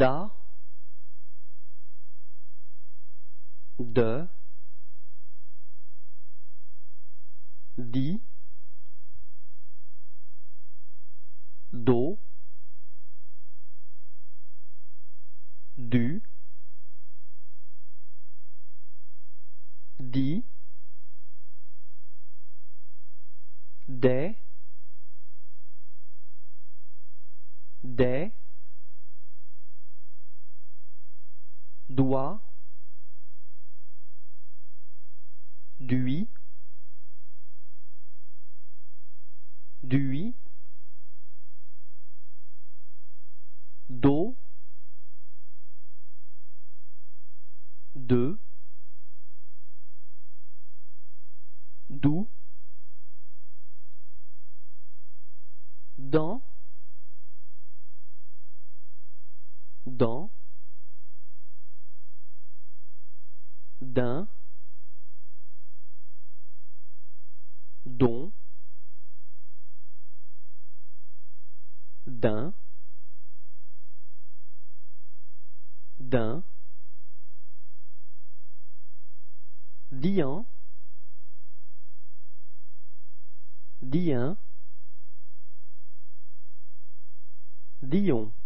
da, de, di, do, du, di, des, doit, d'ui, d'eau, de, d'où, dans, d'un, don, d'un, d'y un, dion.